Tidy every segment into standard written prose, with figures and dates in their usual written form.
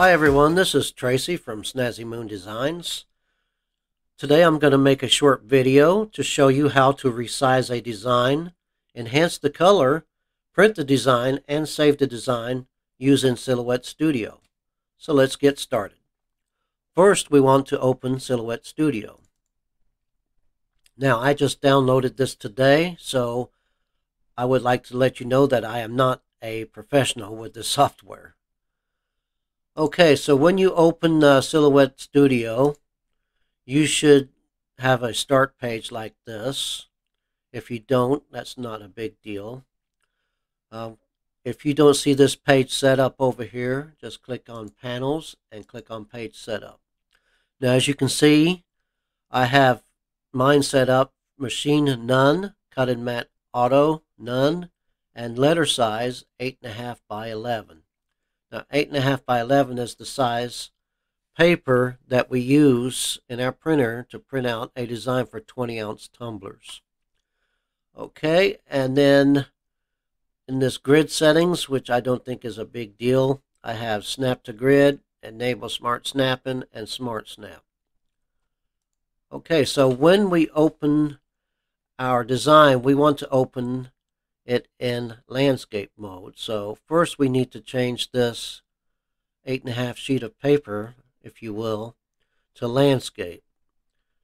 Hi everyone, this is Tracy from Snazzy Moon Designs. Today I'm going to make a short video to show you how to resize a design, enhance the color, print the design, and save the design using Silhouette Studio. So let's get started. First, we want to open Silhouette Studio. Now, I just downloaded this today, so I would like to let you know that I am not a professional with the software. Okay, so when you open Silhouette Studio, you should have a start page like this. If you don't, that's not a big deal. If you don't see this page setup over here, just click on Panels and click on Page Setup. Now, as you can see, I have mine set up Machine None, Cut and Matte Auto None, and letter size 8.5 by 11. Now, 8.5 by 11 is the size paper that we use in our printer to print out a design for 20-ounce tumblers. Okay, and then in this grid settings, which I don't think is a big deal, I have Snap to Grid, Enable Smart Snapping, and Smart Snap. Okay, so when we open our design, we want to open it in landscape mode. So first we need to change this 8.5 sheet of paper, if you will, to landscape.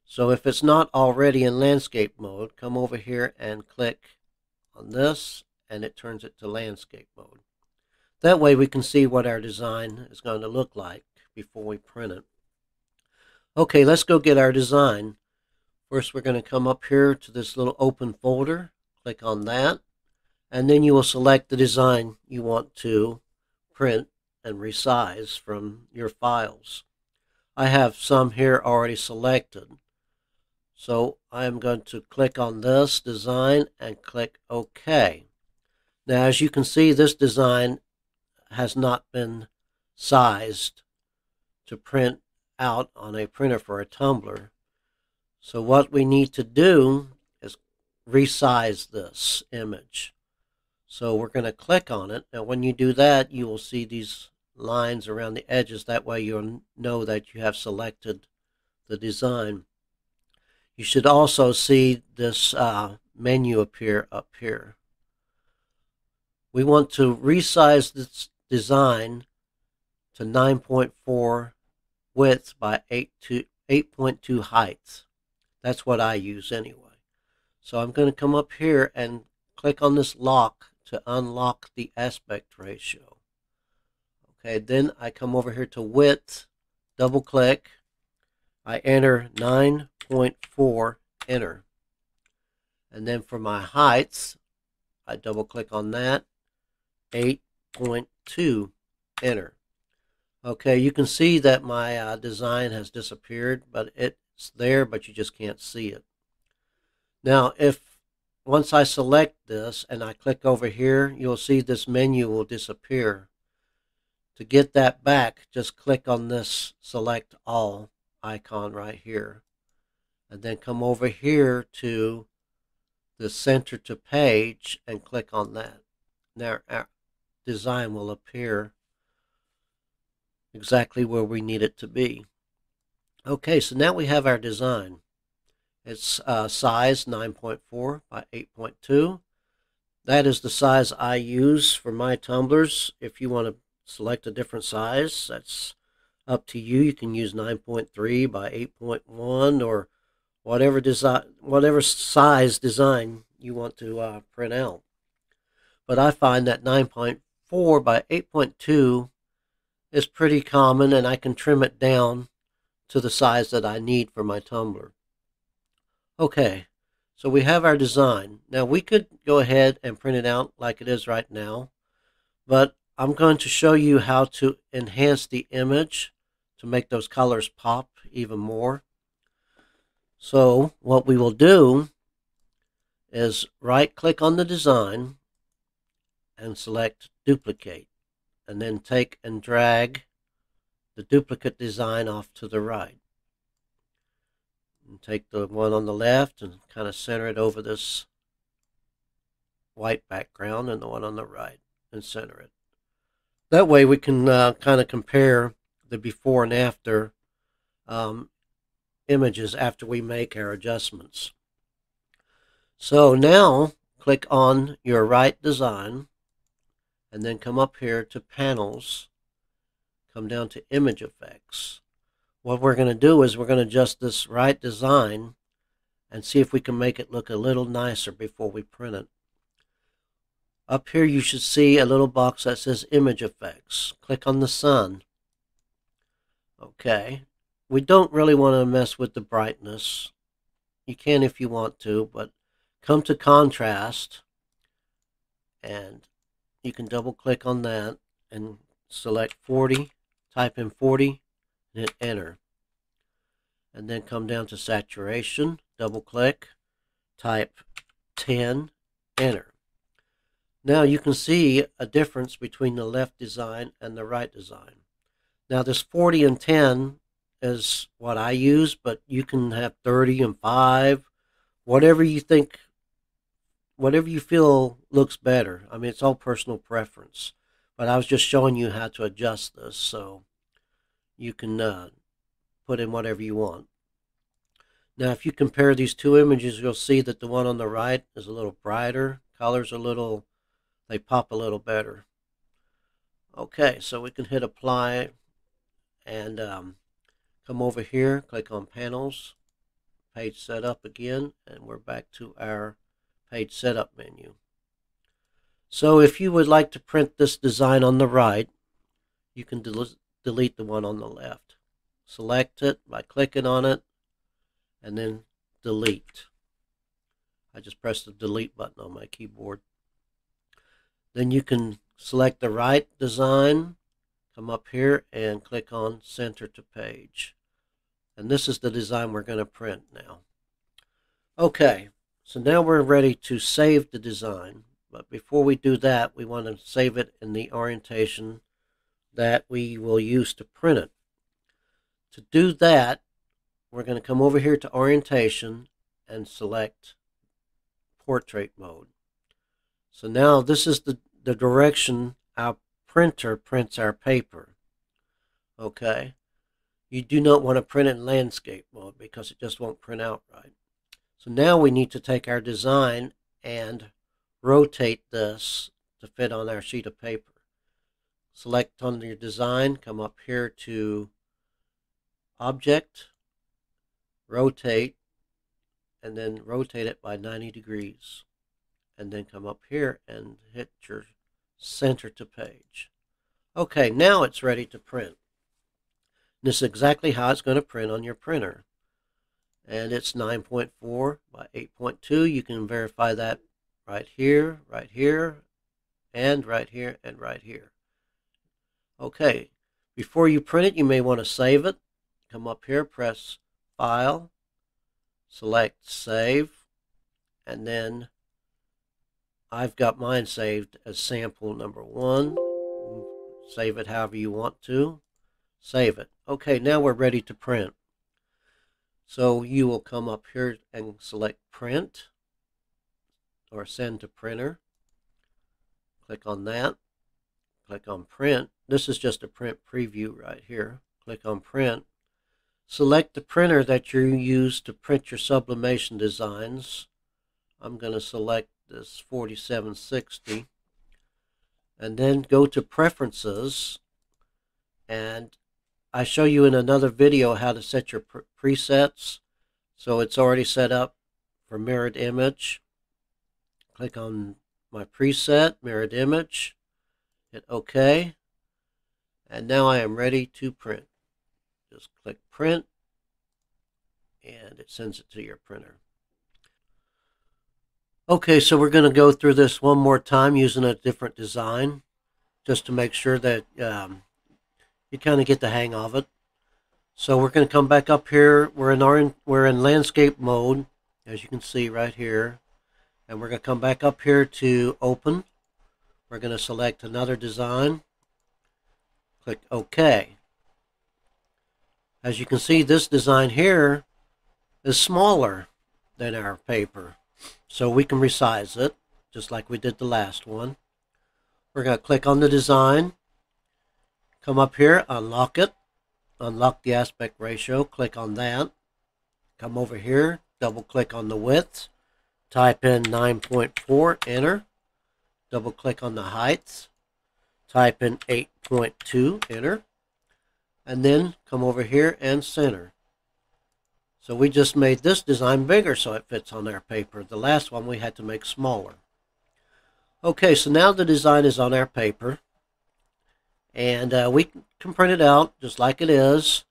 So if it's not already in landscape mode, come over here and click on this and it turns it to landscape mode. That way we can see what our design is going to look like before we print it. Okay, let's go get our design. First we're going to come up here to this little open folder, click on that, and then you will select the design you want to print and resize from your files. I have some here already selected. So I am going to click on this design and click OK. Now, as you can see, this design has not been sized to print out on a printer for a tumbler. So what we need to do is resize this image. So we're going to click on it. Now, when you do that, you will see these lines around the edges. That way you'll know that you have selected the design. You should also see this menu appear up here. We want to resize this design to 9.4 width by 8.2 height. That's what I use anyway. So I'm going to come up here and click on this lock to unlock the aspect ratio. Okay, then I come over here to width, double click, I enter 9.4, enter. And then for my heights, I double click on that, 8.2, enter. Okay, you can see that my design has disappeared, but it's there, but you just can't see it. Now, once I select this and I click over here, you'll see this menu will disappear. To get that back, just click on this Select All icon right here. And then come over here to the Center to Page and click on that. Now our design will appear exactly where we need it to be. Okay, so now we have our design. It's size 9.4 by 8.2. That is the size I use for my tumblers. If you want to select a different size, that's up to you. You can use 9.3 by 8.1 or whatever size design you want to print out. But I find that 9.4 by 8.2 is pretty common, and I can trim it down to the size that I need for my tumbler. Okay, so we have our design. Now we could go ahead and print it out like it is right now, but I'm going to show you how to enhance the image to make those colors pop even more. So what we will do is right click on the design and select Duplicate, and then take and drag the duplicate design off to the right. And take the one on the left and kind of center it over this white background, and the one on the right, and center it. That way we can kind of compare the before and after images after we make our adjustments. So now click on your right design and then come up here to panels, come down to image effects. What we're going to do is we're going to adjust this right design and see if we can make it look a little nicer before we print it. Up here you should see a little box that says image effects. Click on the sun. Okay, we don't really want to mess with the brightness. You can if you want to, but come to contrast and you can double click on that and select 40, type in 40 and hit enter. And then come down to saturation, double click, type 10, enter. Now you can see a difference between the left design and the right design. Now this 40 and 10 is what I use, but you can have 30 and 5, whatever you think, whatever you feel looks better. I mean, it's all personal preference, but I was just showing you how to adjust this, so you can put in whatever you want. Now if you compare these two images, you'll see that the one on the right is a little brighter, colors a little, they pop a little better. Okay, so we can hit apply and come over here, click on panels, page setup again, and we're back to our page setup menu. So if you would like to print this design on the right, you can delete the one on the left. Select it by clicking on it and then delete. I just pressed the delete button on my keyboard. Then you can select the right design, come up here and click on center to page. And this is the design we're going to print now. Okay, so now we're ready to save the design. But before we do that, we want to save it in the orientation that we will use to print it. To do that, we're going to come over here to orientation and select portrait mode. So now this is the direction our printer prints our paper. Okay, you do not want to print it in landscape mode because it just won't print out right. So now we need to take our design and rotate this to fit on our sheet of paper. Select on your design, come up here to object, rotate, and then rotate it by 90 degrees, and then come up here and hit your center to page. Okay, now it's ready to print. And this is exactly how it's going to print on your printer. And it's 9.4 by 8.2. You can verify that right here, and right here, and right here. Okay, before you print it, you may want to save it. Come up here, press File, select Save, and then I've got mine saved as sample number 1. Save it however you want to. Save it. Okay, now we're ready to print. So you will come up here and select print or send to printer. Click on that. Click on print. This is just a print preview right here. Click on print. Select the printer that you use to print your sublimation designs. I'm going to select this 4760 and then go to preferences, and I show you in another video how to set your presets. So it's already set up for mirrored image. Click on my preset, mirrored image, hit OK, and now I am ready to print. Just click print and it sends it to your printer. Okay, so we're going to go through this one more time using a different design just to make sure that you kind of get the hang of it. So we're going to come back up here. We're in landscape mode, as you can see right here. And we're going to come back up here to open. We're going to select another design. Click OK. As you can see, this design here is smaller than our paper. So we can resize it, just like we did the last one. We're going to click on the design, come up here, unlock it, unlock the aspect ratio, click on that, come over here, double click on the widths, type in 9.4, enter, double click on the heights, type in 8.2, enter, and then come over here and center. So we just made this design bigger so it fits on our paper. The last one we had to make smaller. Okay, so now the design is on our paper, and we can print it out just like it is,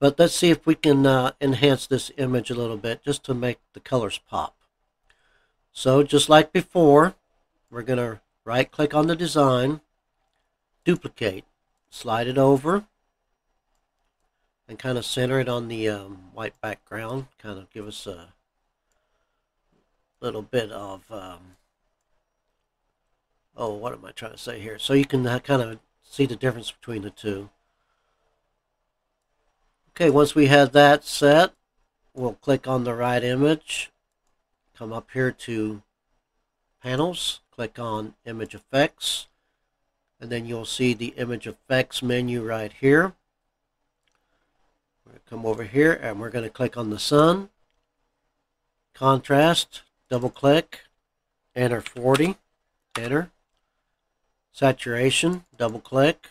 but let's see if we can enhance this image a little bit just to make the colors pop. So just like before, we're going to right click on the design, duplicate, slide it over, and kind of center it on the white background, kind of give us a little bit of oh, what am I trying to say here? So you can kind of see the difference between the two. Okay, once we have that set, we'll click on the right image, come up here to panels, click on image effects, and then you'll see the image effects menu right here. We're going to come over here and we're going to click on the sun, contrast, double click, enter 40, enter. Saturation, double click,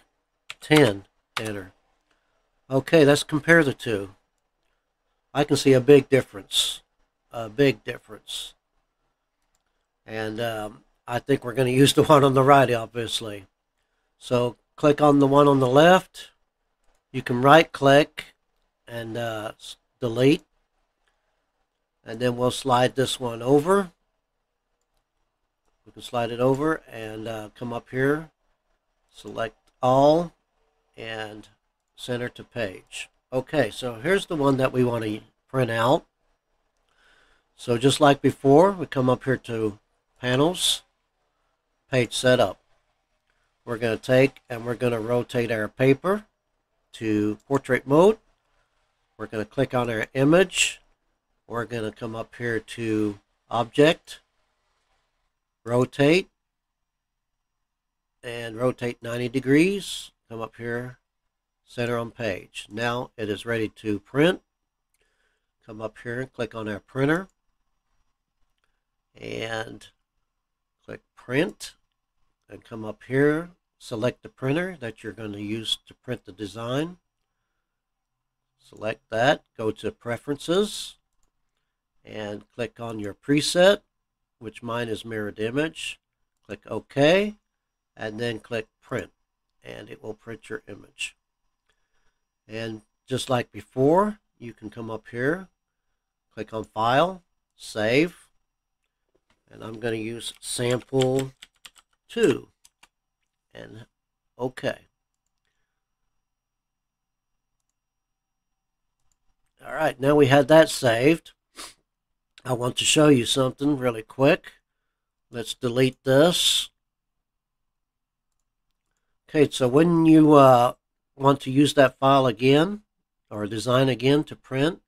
10, enter. Okay, let's compare the two. I can see a big difference, And I think we're going to use the one on the right, obviously. So click on the one on the left. You can right click and delete. And then we'll slide this one over. We can slide it over and come up here, select all, and center to page. Okay, so here's the one that we want to print out. So just like before, we come up here to panels, page setup. We're going to take and we're going to rotate our paper to portrait mode. We're going to click on our image. We're going to come up here to object, rotate, and rotate 90 degrees. Come up here, center on page. Now it is ready to print. Come up here and click on our printer and click print, and come up here, select the printer that you're going to use to print the design. Select that, go to preferences, and click on your preset, which mine is mirrored image. Click OK, and then click print, and it will print your image. And just like before, you can come up here, click on file, save, and I'm going to use sample 2 and OK. All right, now we had that saved. I want to show you something really quick. Let's delete this. Okay, so when you want to use that file again, or design again to print,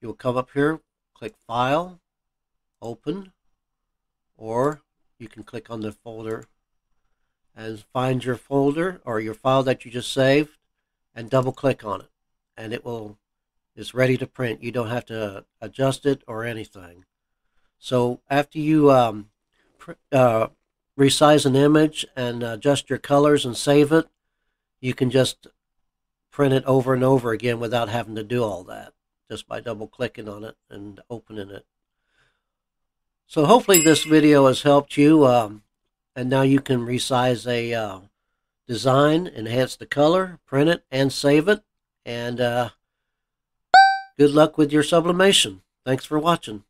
you'll come up here, click File, Open, or you can click on the folder and find your folder or your file that you just saved and double click on it, and it will, it's ready to print. You don't have to adjust it or anything. So after you resize an image and adjust your colors and save it, you can just print it over and over again without having to do all that, just by double clicking on it and opening it. So hopefully this video has helped you, and now you can resize a design, enhance the color, print it, and save it. And good luck with your sublimation. Thanks for watching.